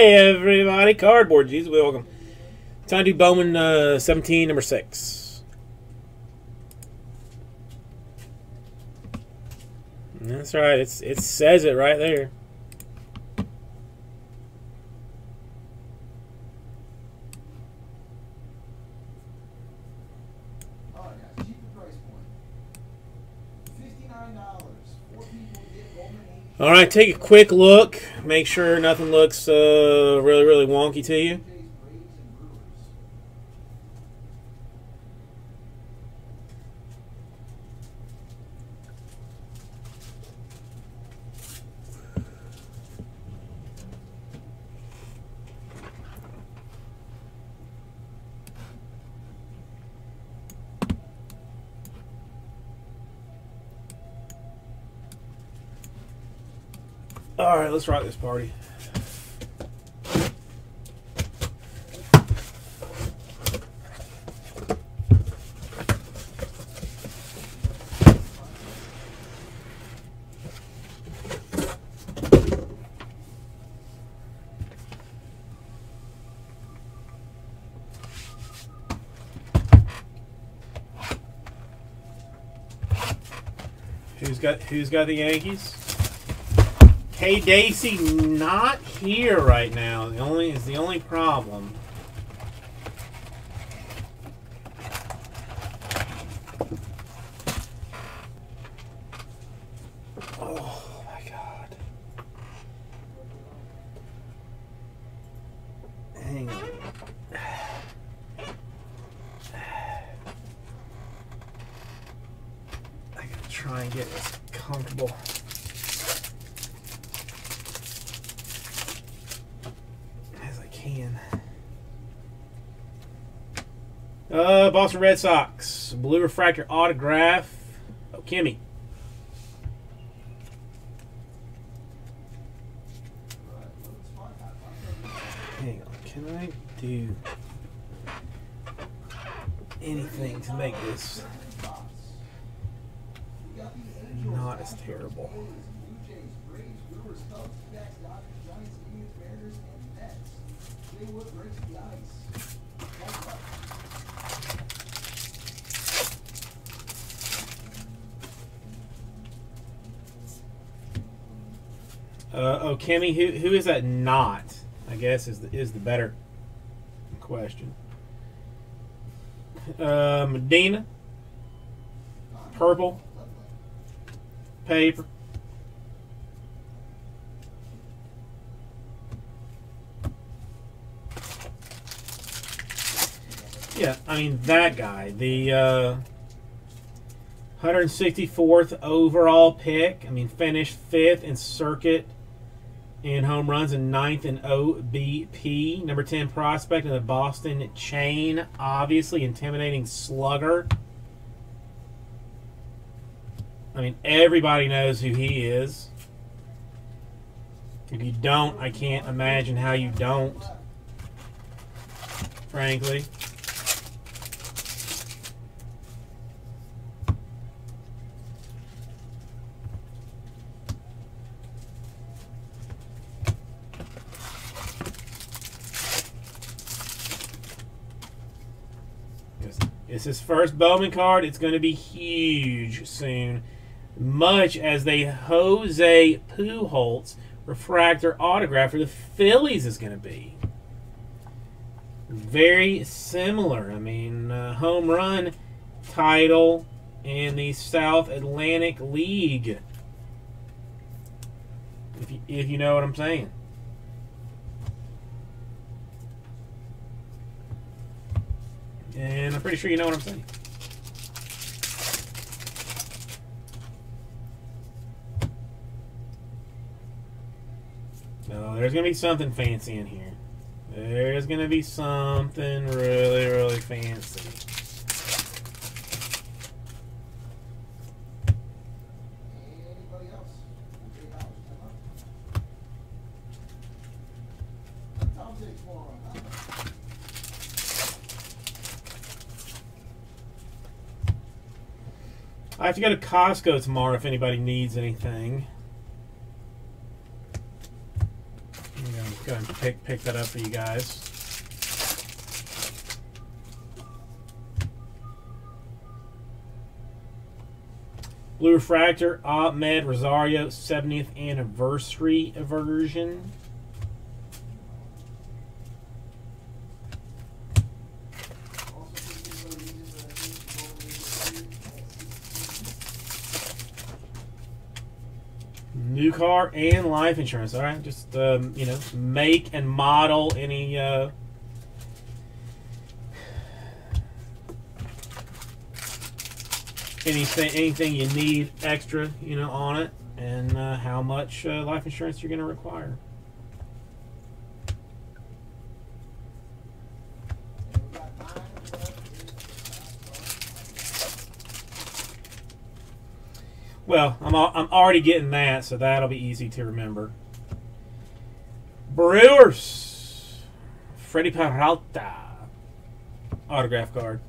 Hey everybody, Cardboard Jesus, welcome. Time to do Bowman 17, number 6. That's right, it says it right there. All right, take a quick look. Make sure nothing looks really, really wonky to you. All right, let's rock this party. Who's got the Yankees? Hey Daisy, not here right now. The only problem. Oh my God! Hang on. I gotta try and get this comfortable. Boston Red Sox, blue refractor autograph. Oh, Kimmy. Hang on, can I do anything to make this not as terrible? Oh, Kimmy, who is that not? I guess is the better question. Medina, purple, paper. Yeah, I mean that guy, the 164th overall pick. I mean, finished 5th in circuit. In home runs and 9th in OBP. Number 10 prospect in the Boston chain. Obviously, intimidating slugger. I mean, everybody knows who he is. If you don't, I can't imagine how you don't, frankly. It's his first Bowman card. It's going to be huge soon. Much as the Jose Puholtz refractor autograph for the Phillies is going to be. Very similar. I mean, home run title in the South Atlantic League. If you know what I'm saying. And I'm pretty sure you know what I'm saying. No, there's going to be something fancy in here. There's going to be something really, really fancy. Anybody else? I have to go to Costco tomorrow if anybody needs anything. Hang on a go ahead and pick that up for you guys. Blue Refractor, Ahmed Rosario, 70th Anniversary version. New car and life insurance. All right, just you know, make and model any anything you need extra, you know, on it, and how much life insurance you're going to require. Well, I'm already getting that, so that'll be easy to remember. Brewers, Freddie Peralta, autograph card.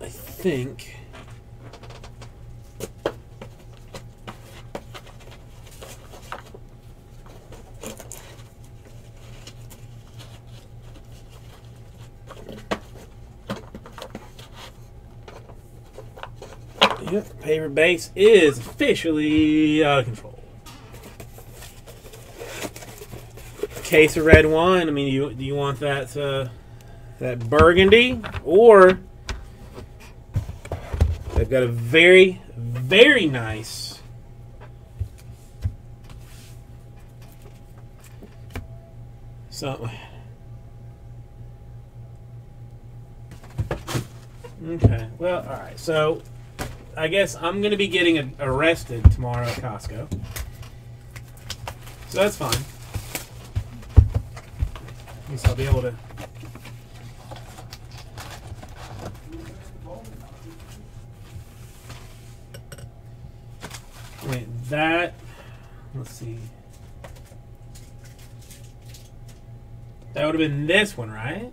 I think. Yep, paper base is officially out of control. Case of red wine. I mean, do you want that that burgundy, or they've got a very, very nice something. Okay. Well, all right. So, I guess I'm going to be getting arrested tomorrow at Costco. So that's fine. At least I'll be able to... Wait, that... Let's see. That would have been this one, right?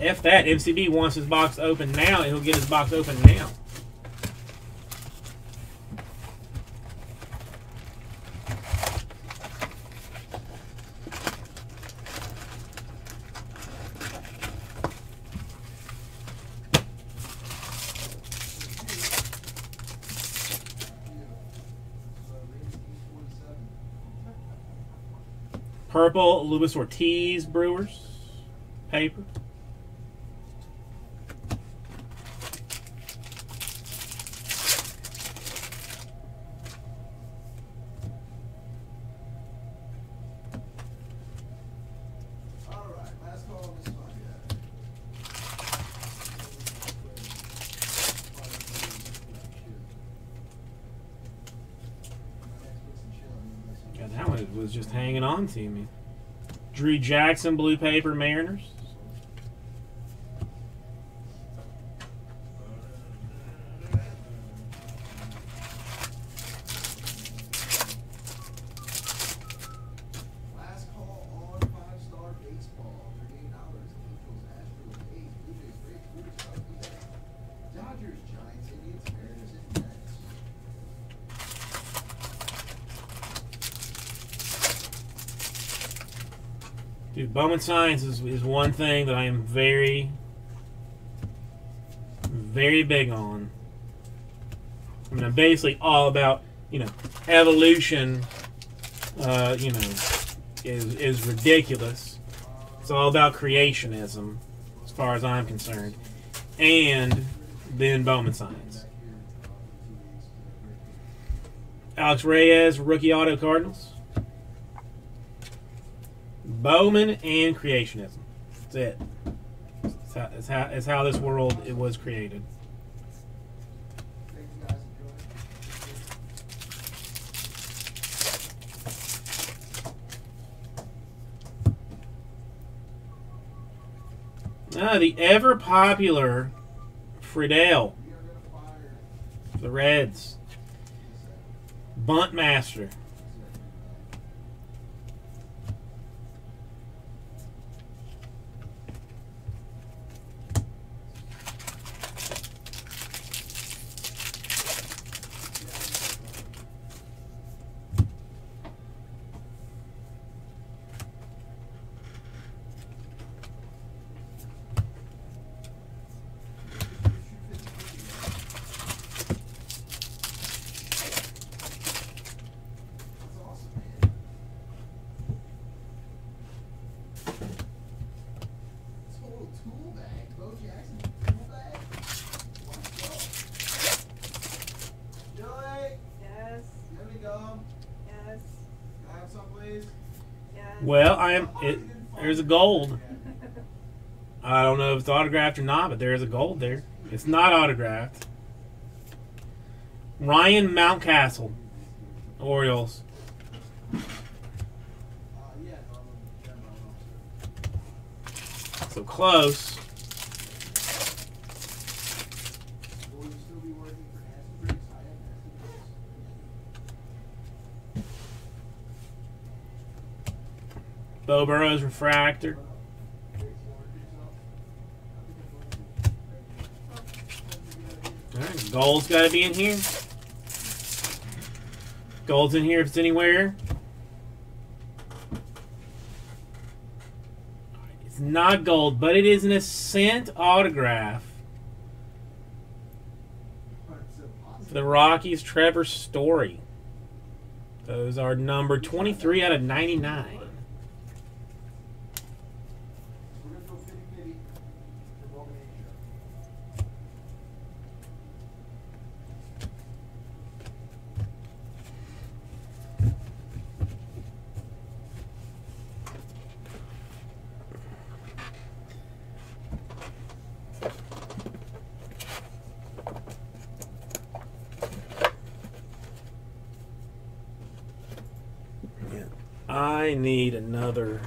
F that. MCB wants his box open now, and he'll get his box open now. Purple Lewis Ortiz, Brewers. Paper. Was just hanging on to me. Drew Jackson, blue paper, Mariners. Last call on five-star baseball. $38 equals Astros 8. Blue Jays, Braves, Dodgers, Giants, Indians, Mariners, and Mets. Dude, Bowman Science is one thing that I am very, very big on. I mean, I'm basically all about, you know, evolution, you know, is ridiculous. It's all about creationism, as far as I'm concerned. And then Bowman Science. Alex Reyes, rookie auto, Cardinals. Bowman and creationism. That's it. That's how this world it was created. Ah, the ever-popular Friedel for the Reds. Bunt master. Well, there's a gold. I don't know if it's autographed or not, but there is a gold there. It's not autographed. Ryan Mountcastle, Orioles. So close. Bo Burrows refractor. All right, gold's got to be in here. Gold's in here if it's anywhere. It's not gold, but it is an Ascent autograph for the Rockies, Trevor Story. Those are number 23 out of 99. I need another.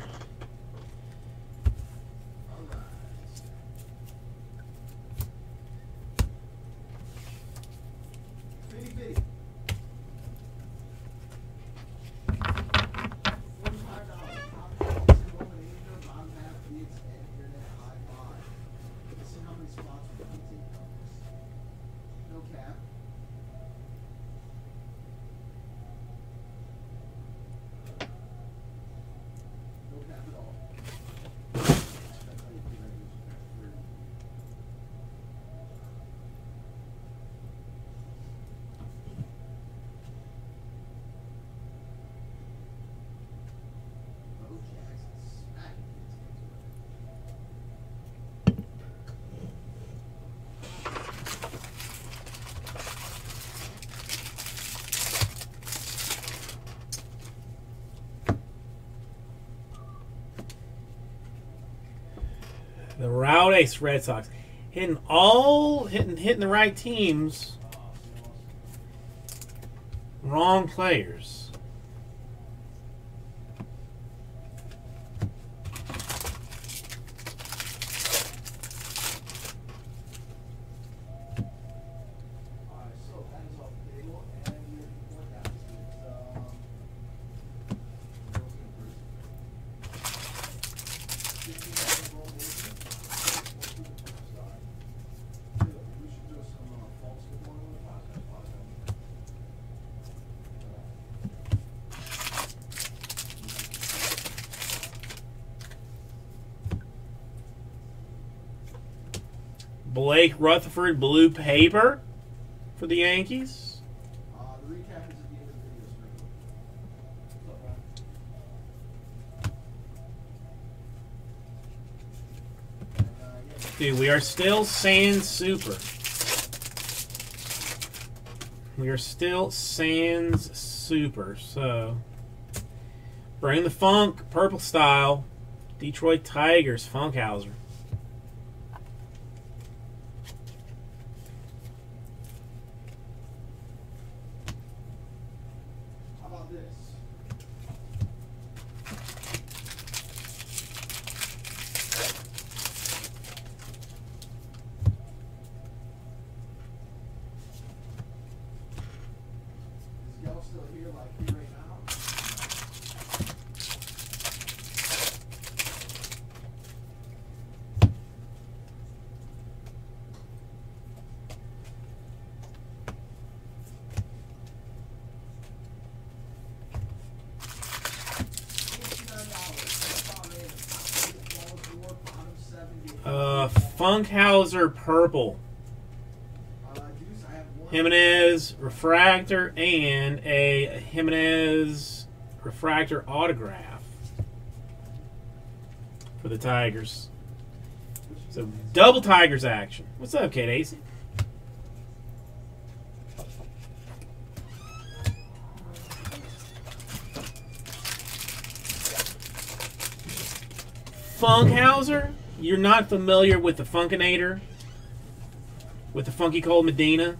The Rowdy Red Sox hitting the right teams, wrong players. Blake Rutherford blue paper for the Yankees. The recap is at the end of the video stream. Dude, we are still saying super. We are still sans super, so bring the funk, purple style, Detroit Tigers, Funkhouser. Funkhouser purple. Jimenez refractor and a Jimenez refractor autograph for the Tigers. So double Tigers action. What's up, Kate Acey? Funkhouser, you're not familiar with the Funkinator, with the Funky Cold Medina.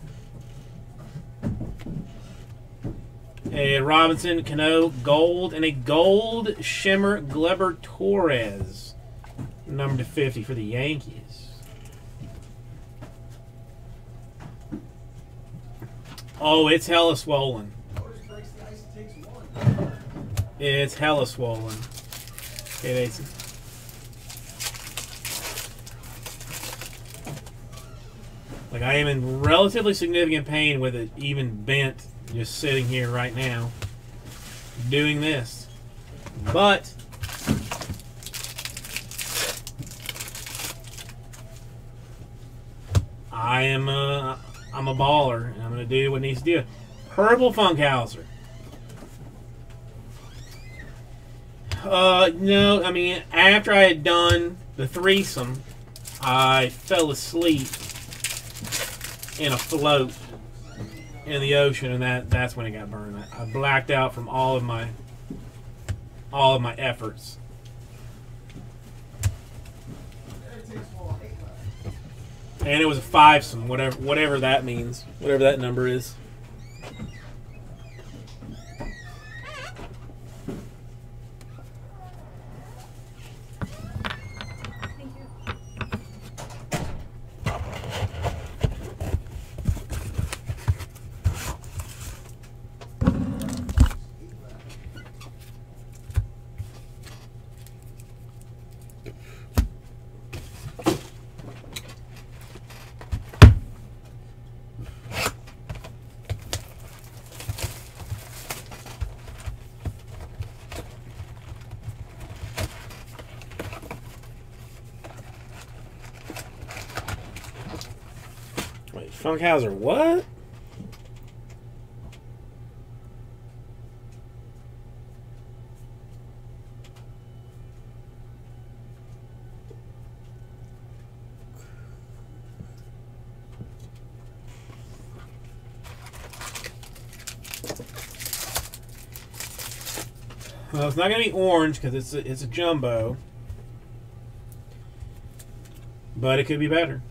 A Robinson Cano gold and a gold shimmer Gleyber Torres, number /50 for the Yankees. Oh, it's hella swollen. It's hella swollen. Okay, Acey. Like, I am in relatively significant pain with it even bent, just sitting here right now, doing this. But I'm a baller, and I'm going to do what needs to do. Purple Funkhouser. No, I mean, after I had done the threesome, I fell asleep in a float in the ocean, and that's when it got burned. I blacked out from all of my efforts. And it was a fivesome, whatever that means, whatever that number is. Funkhouser, what? Well, it's not going to be orange because it's a jumbo, but it could be better.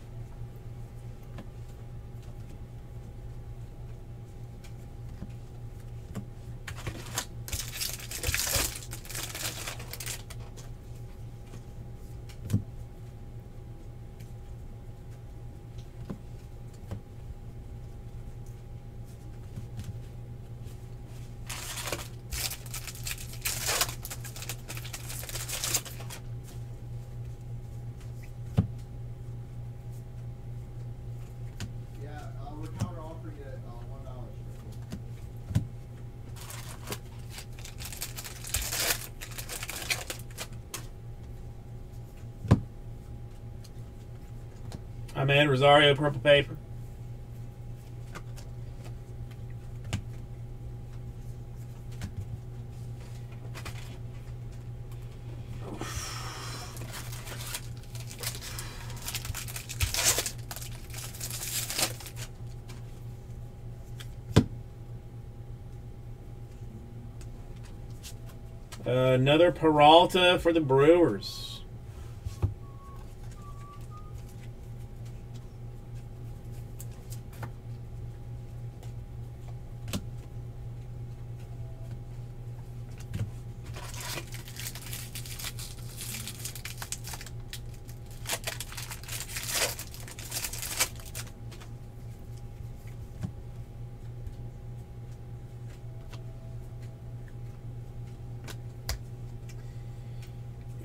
Ahmed Rosario purple paper. Another Peralta for the Brewers.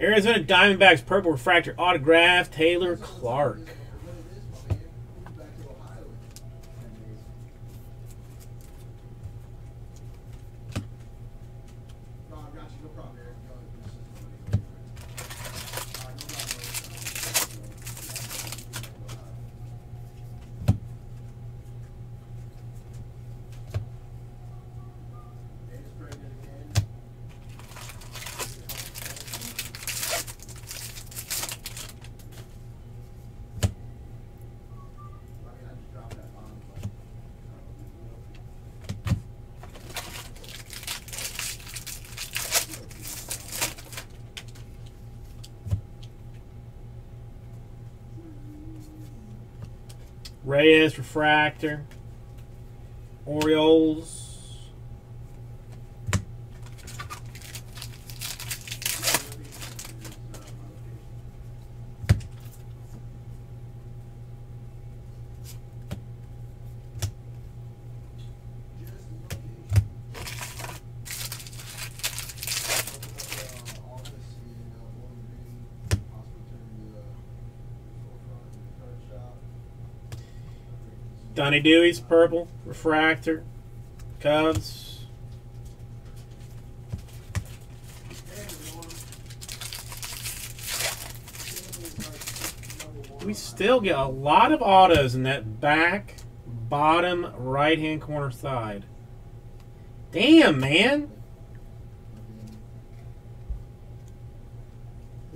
Arizona Diamondbacks purple refractor autograph, Taylor Clark. Reyes, Refractor, Orioles, Donnie Dewey's purple, refractor, Cubs. We still get a lot of autos in that back bottom right hand corner side. Damn, man.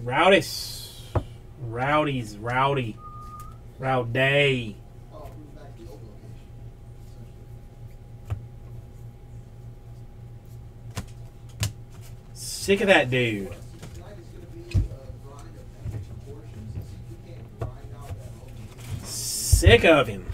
Rowdy. Sick of that dude. Sick of him.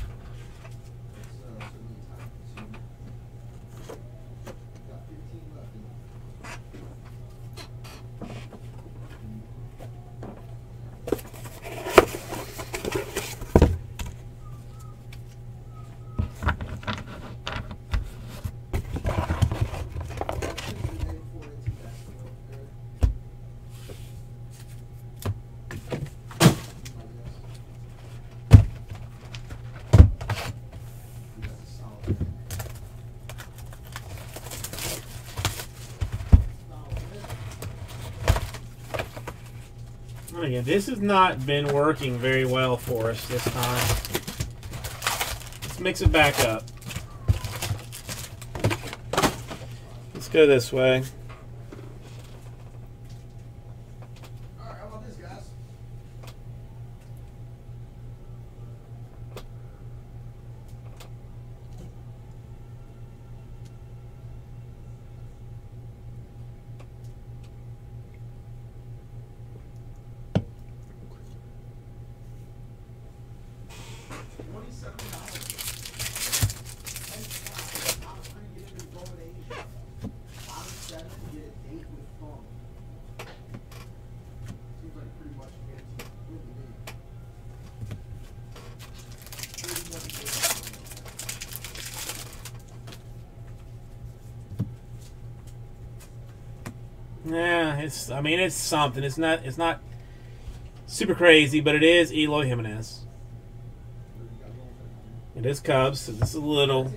Yeah, this has not been working very well for us this time. Let's mix it back up. Let's go this way. All right, how about this, guys? I mean, it's something. It's not super crazy, but it is Eloy Jimenez. It is Cubs, so this is a little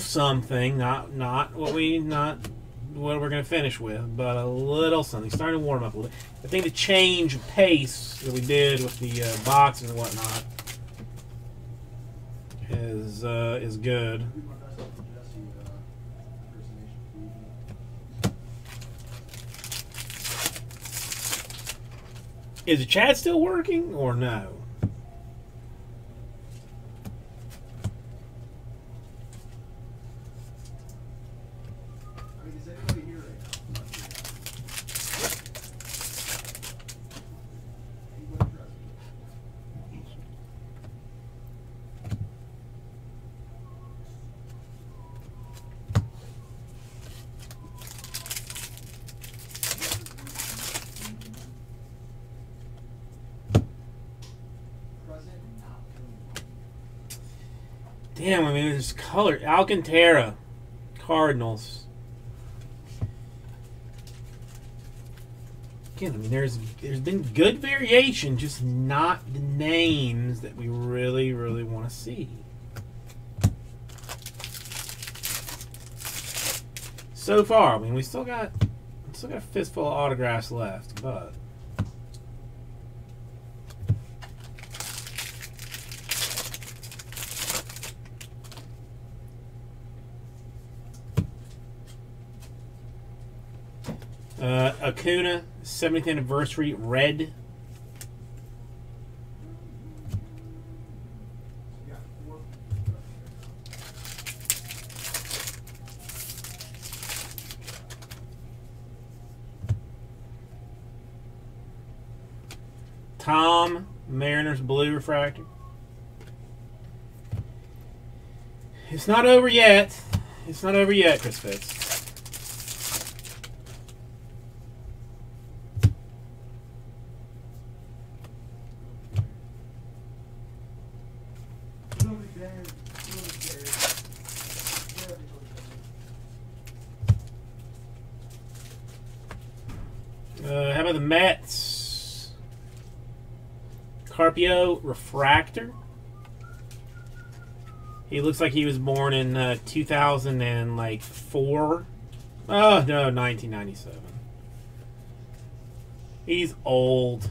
something. Not what we're gonna finish with, but a little something. Starting to warm up a little. I think the change of pace that we did with the boxes and whatnot is good. Is the chat still working or no? I mean, is anybody here right now? Anybody Damn, I mean, there's color. Alcantara, Cardinals. Again, I mean, there's been good variation, just not the names that we really, really want to see. So far, I mean, we still got a fistful of autographs left, but. Acuna, 70th anniversary, red. Tom, Mariners Blue Refractor. It's not over yet. It's not over yet, Chris Fitz. How about the Mets? Carpio Refractor. He looks like he was born in 2004. Oh, no, 1997. He's old.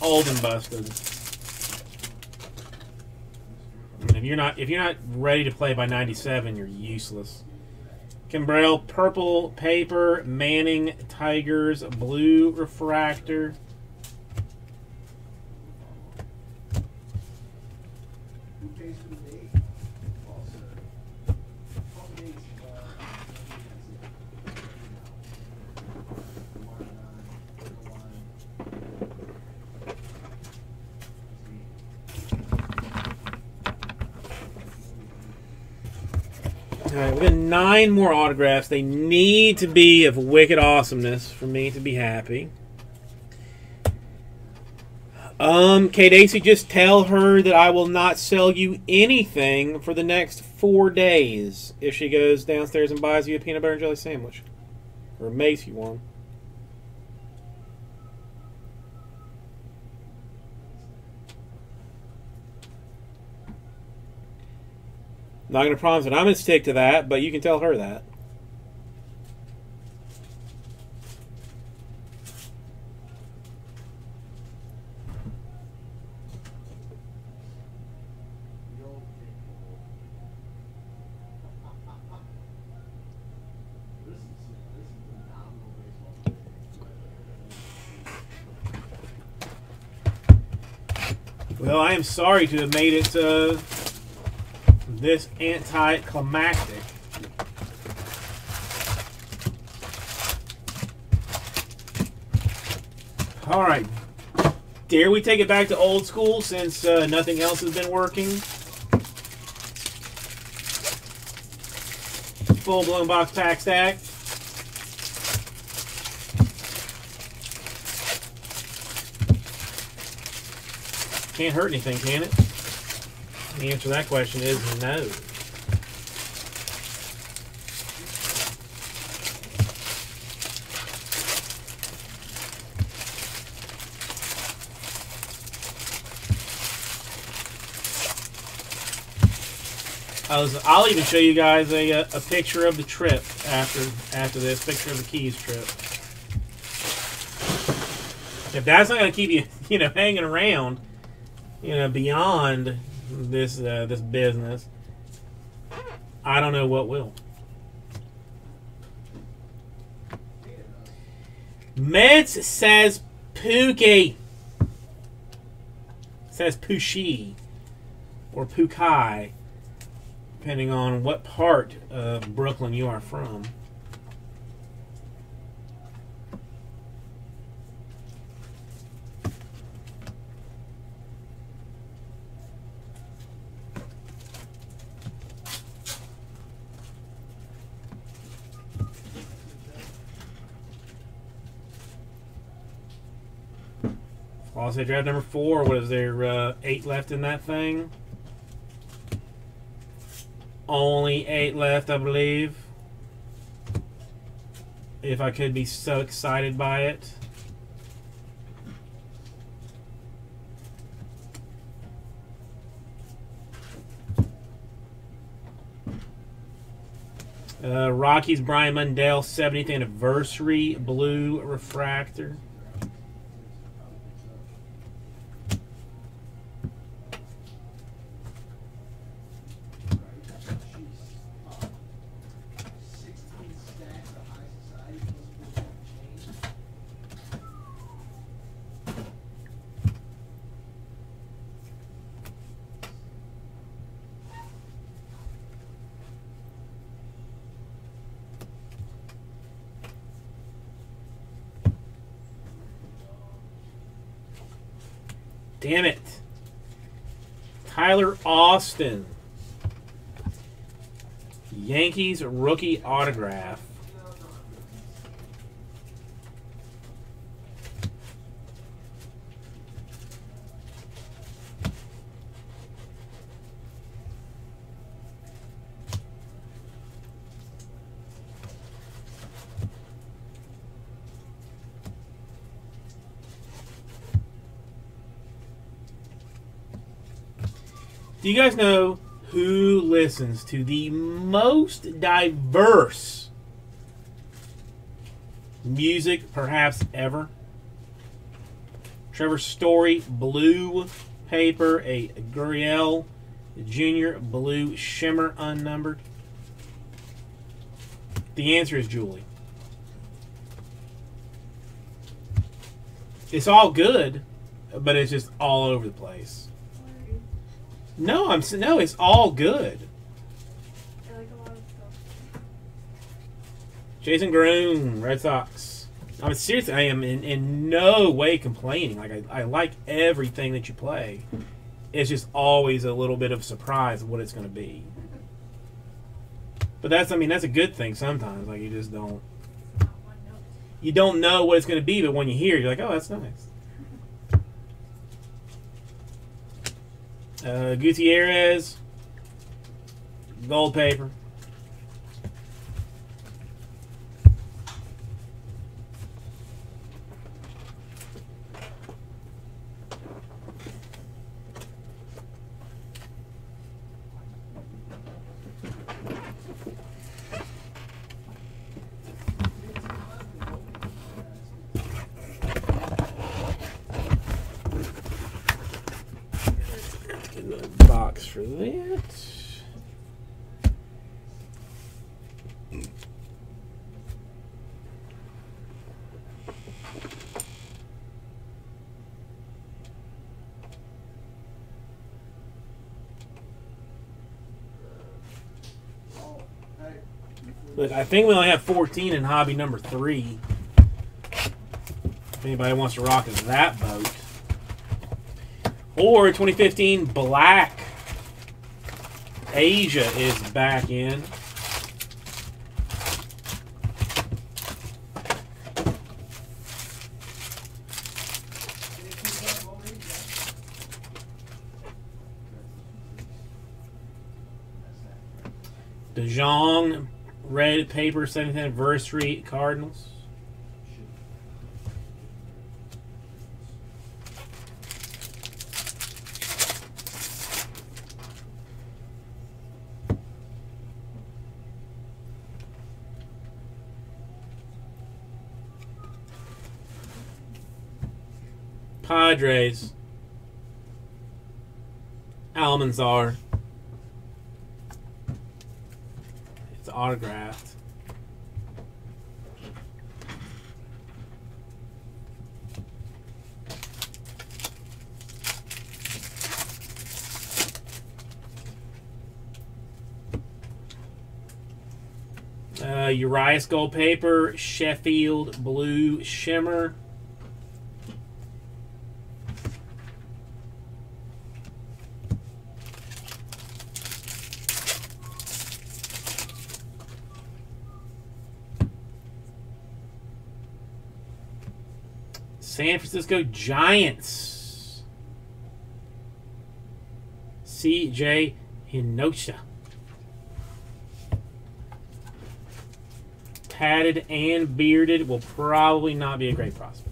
Old and busted. I mean, if you're not ready to play by 97, you're useless. Kimbrel, purple paper. Manning, Tigers, blue refractor. All right, we've got 9 more autographs. They need to be of wicked awesomeness for me to be happy. Kate Acey, just tell her that I will not sell you anything for the next 4 days if she goes downstairs and buys you a peanut butter and jelly sandwich. Or makes you one. Not going to promise it. I'm going to stick to that, but you can tell her that. Well, I am sorry to have made it to... this anticlimactic. All right. Dare we take it back to old school since nothing else has been working? Full-blown box pack stack. Can't hurt anything, can it? The answer to that question is no. I'll even show you guys a picture of the trip after this, picture of the Keys trip. If that's not going to keep you, hanging around, beyond this this business, I don't know what will. Mets says Pookie. Says Pushi or Pukai, depending on what part of Brooklyn you are from. Also, draft number 4. What is there? 8 left in that thing. Only 8 left, I believe. If I could be so excited by it. Rockies, Brian Mundell, 70th anniversary, blue refractor. Damn it. Tyler Austin. Yankees rookie autograph. Do you guys know who listens to the most diverse music perhaps ever? Trevor Story, blue paper, a Guriel Junior, blue shimmer, unnumbered. The answer is Julie. It's all good, but it's just all over the place. No, no, it's all good. I like a lot of stuff. Jason Groom, Red Sox. I mean, seriously, I am in no way complaining. Like I like everything that you play. It's just always a little bit of surprise what it's going to be. But that's, I mean, that's a good thing sometimes. Like you just don't, you don't know what it's going to be, but when you hear it, you're like, oh, that's nice. Gutierrez, gold paper. For that. Look, I think we only have 14 in hobby number 3. If anybody wants to rock us that boat. Or 2015 black. Asia is back in. De Jong, red paper, 70th anniversary, Cardinals. Padres, Almanzar. It's autographed. Urias gold paper, Sheffield blue shimmer. San Francisco Giants. CJ Hinocha. Tatted and bearded, will probably not be a great prospect.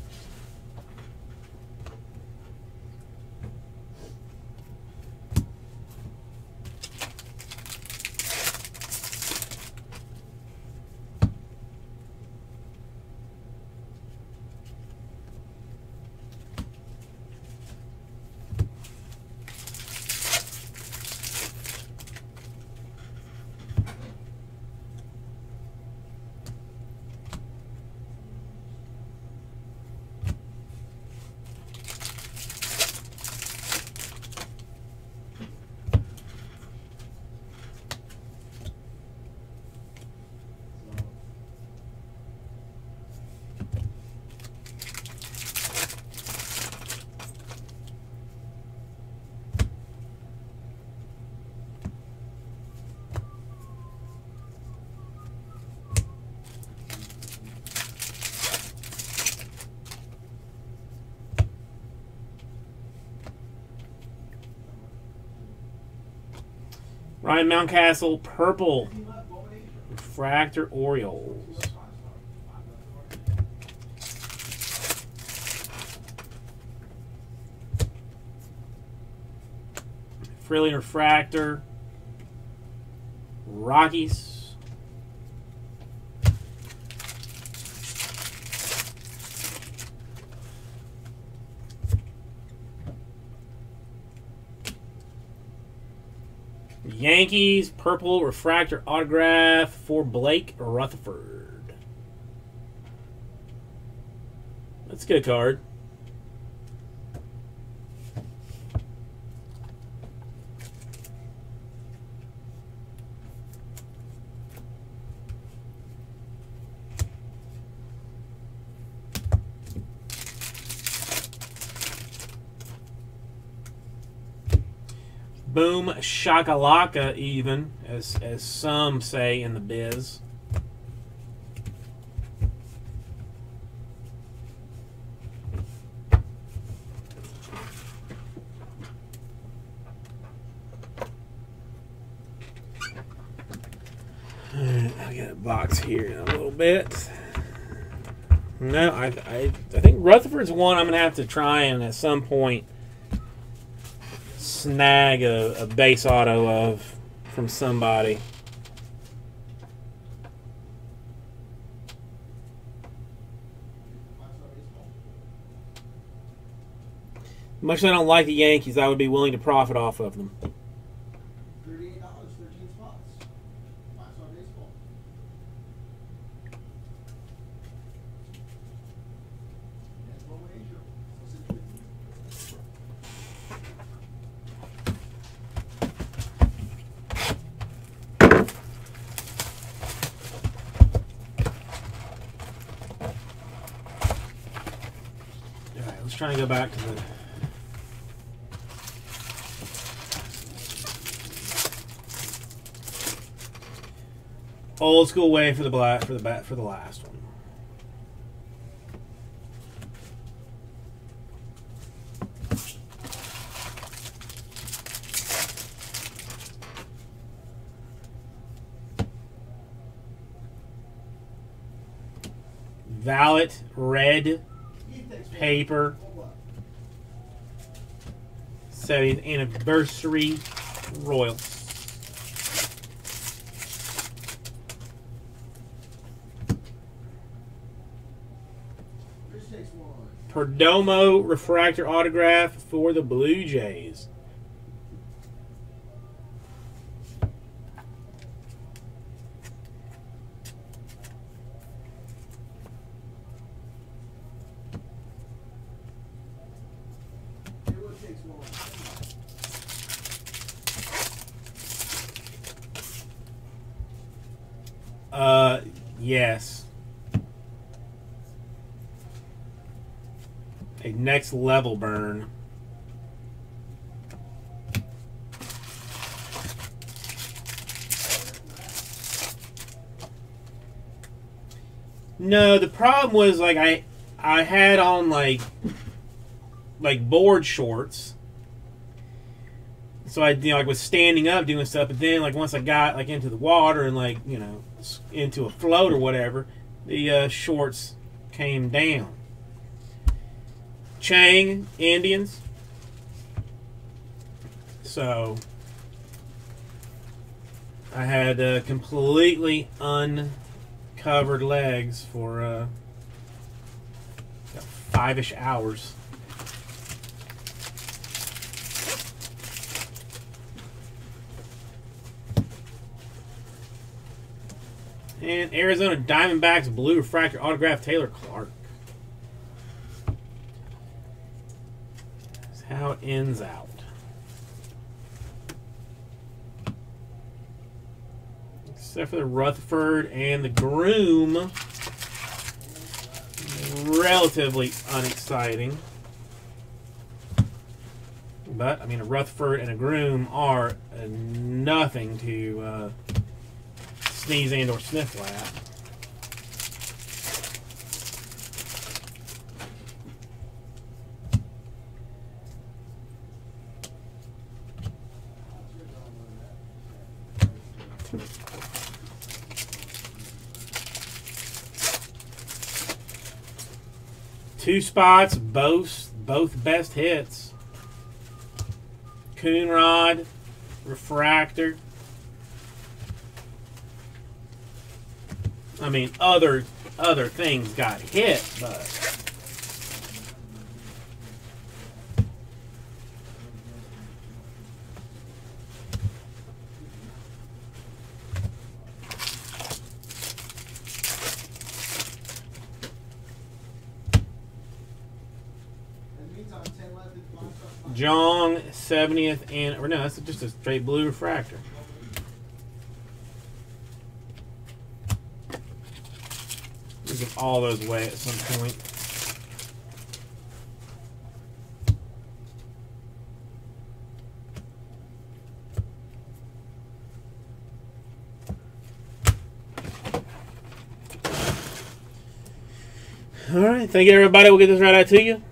Ryan Mountcastle, purple. Refractor Orioles. Frilly refractor. Rockies. Yankees, purple refractor autograph for Blake Rutherford. That's a good card. Boom shakalaka, even as some say in the biz. I got a box here in a little bit. No, I think Rutherford's one I'm gonna have to try and at some point snag a base auto of from somebody. Much as I don't like the Yankees, I would be willing to profit off of them. $38, 13 spots. $5 baseball. Trying to go back to the old school way for the black for the last one. Valet red paper. 70th anniversary Royals. Perdomo refractor autograph for the Blue Jays. Yes. A next level burn. No, the problem was like I had on like board shorts. So I, you know, like was standing up doing stuff, but then like once I got like into the water and like, you know, into a float or whatever, the shorts came down. Chang, Indians. So I had completely uncovered legs for 5-ish hours. And Arizona Diamondbacks blue refractor autograph Taylor Clark. That's how it ends out. Except for the Rutherford and the Groom. Relatively unexciting. But, I mean, a Rutherford and a Groom are nothing to... sneeze and or sniff at. Two spots, both best hits. Coonrod, refractor. I mean, other things got hit, but Jong 70th and or no, that's just a straight blue refractor. We give all those away at some point. All right, thank you everybody. We'll get this right out to you.